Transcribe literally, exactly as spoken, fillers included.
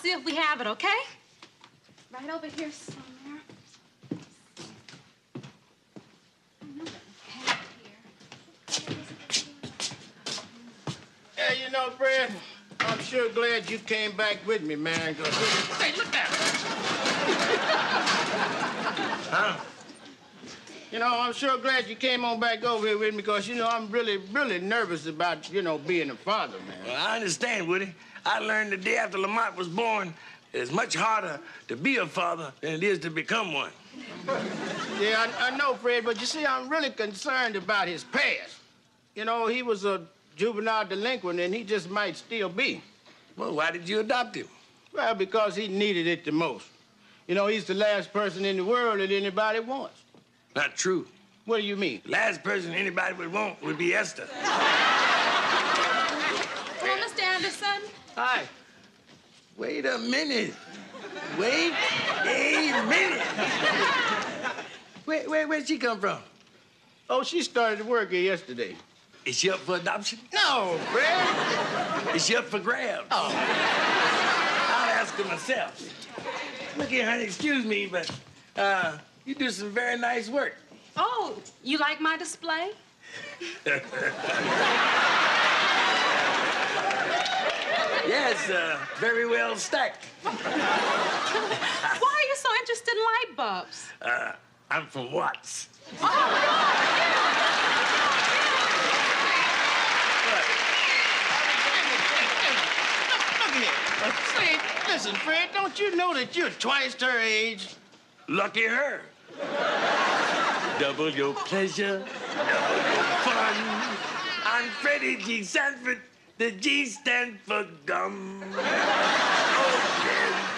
see if we have it, okay? Right over here somewhere. I know that we have it here. Hey, you know, Fred, I'm sure glad you came back with me, man. Hey, look at it. Huh? You know, I'm sure glad you came on back over here with me because, you know, I'm really, really nervous about, you know, being a father, man. Well, I understand, Woody. I learned the day after Lamont was born, it's much harder to be a father than it is to become one. Yeah, I, I know, Fred, but you see, I'm really concerned about his past. You know, he was a juvenile delinquent, and he just might still be. Well, why did you adopt him? Well, because he needed it the most. You know, he's the last person in the world that anybody wants. Not true. What do you mean? Last person anybody would want would be Esther. Hello, Mister Anderson. Hi. Wait a minute. Wait a minute. Where, where, where'd she come from? Oh, she started to work here yesterday. Is she up for adoption? No, Fred. Is she up for grabs? Oh. I'll ask her myself. Look here, honey, excuse me, but, uh, you do some very nice work. Oh, you like my display? Yes, uh, very well stacked. Why are you so interested in light bulbs? Uh, I'm from Watts. Oh, God! Look at it. Listen, Fred, don't you know that you're twice her age? Lucky her. Double your pleasure, double your fun. I'm Freddy G Sanford. The G stands for gum. Oh,